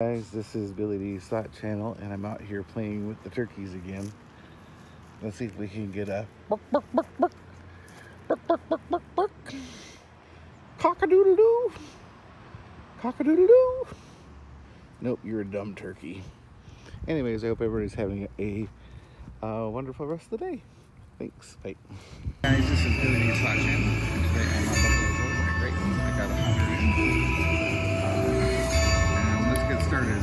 Guys, this is Billy D's Slot Channel, and I'm out here playing with the turkeys again. Let's see if we can get a cock-a-doodle-doo, cock-a-doodle-doo. Nope, you're a dumb turkey. Anyways, I hope everybody's having a wonderful rest of the day. Thanks, bye. Guys, this is Billy D's Slot Channel, and today I'm on Buffalo Gold. I got 100 in. Get started.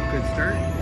Good start.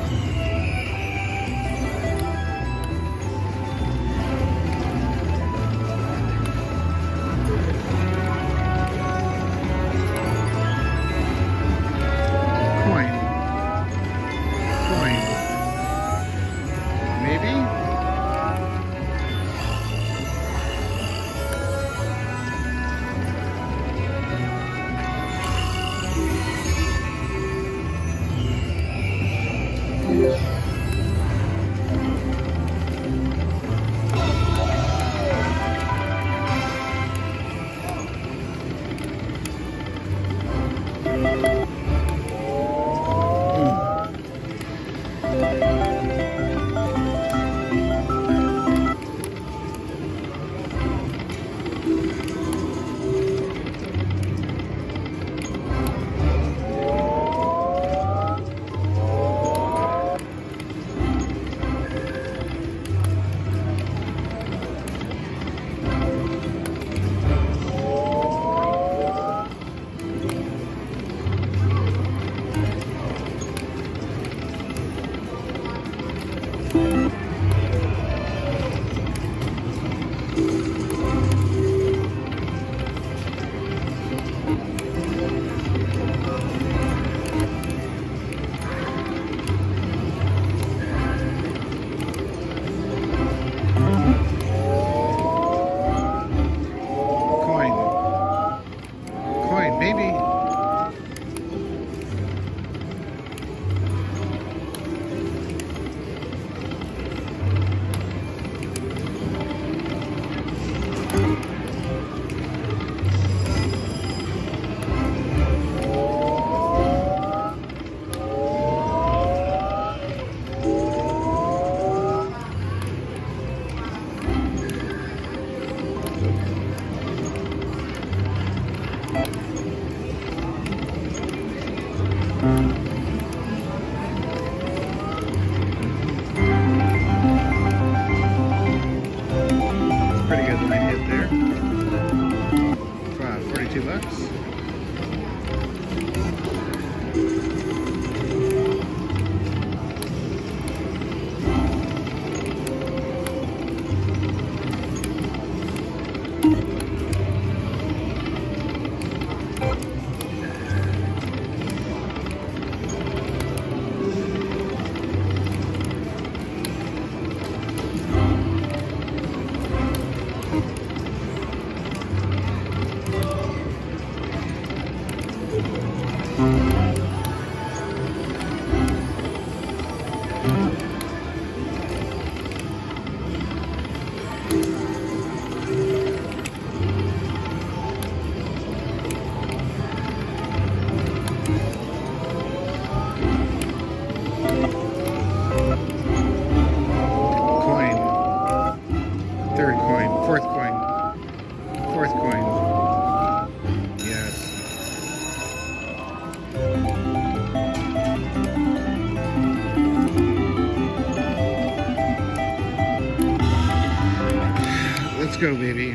Pretty good when I hit there. It's about 42 bucks. Let's go, baby.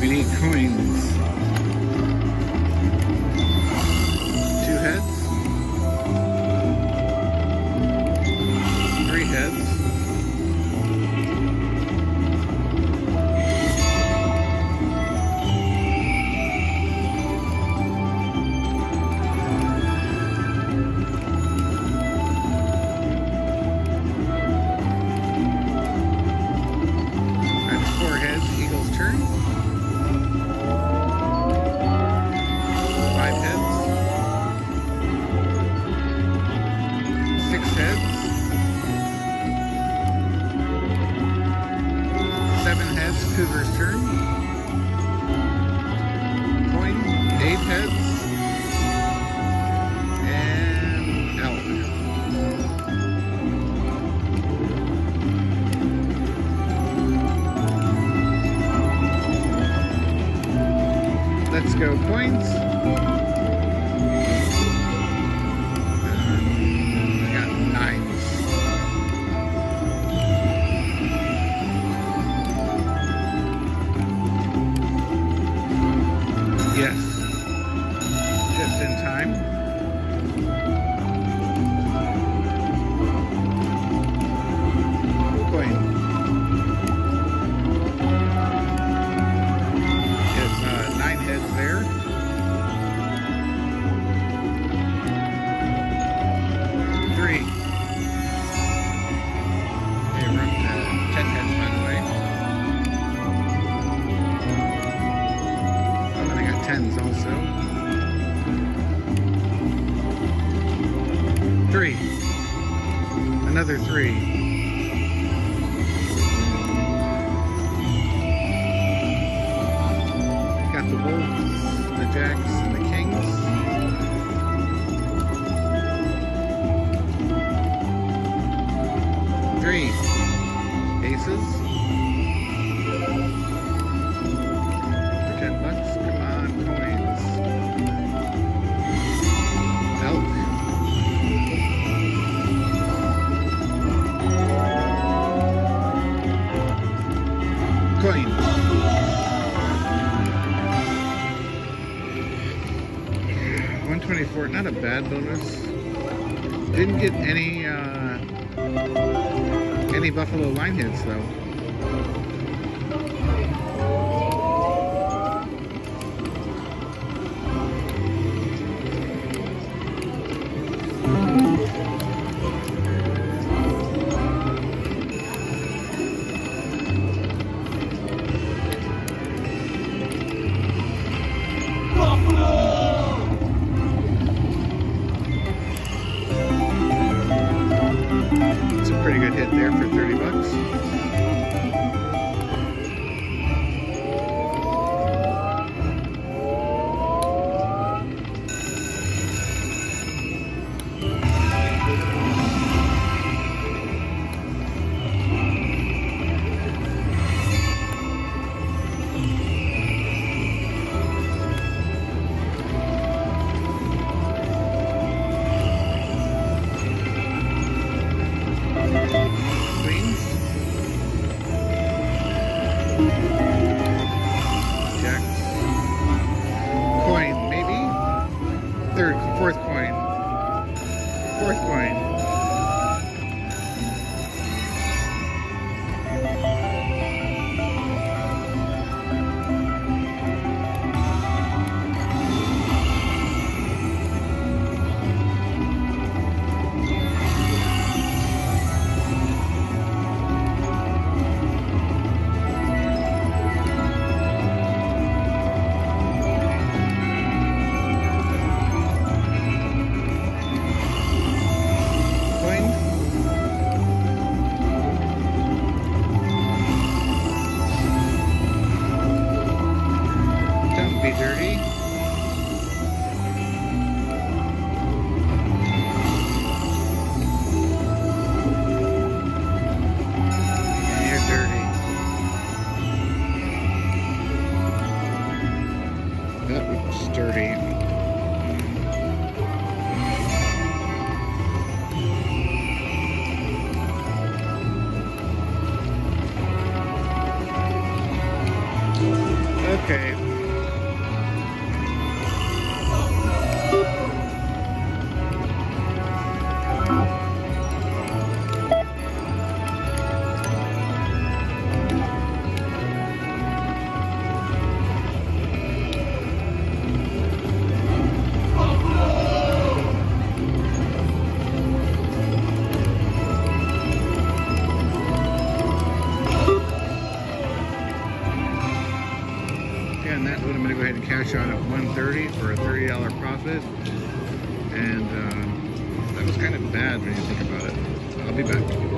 We need coins. 2 heads. 3 heads. Let's go points. We got nines. Yes. Just in time. Three. Another three. Got the wolves, the jacks, and the kings. Three. Aces. For $10. Come on, coins. Not a bad bonus. Didn't get any Buffalo line hits though. Pretty good hit there for $30. Okay. Cash out at $130 for a $30 profit, and that was kind of bad when you think about it. I'll be back.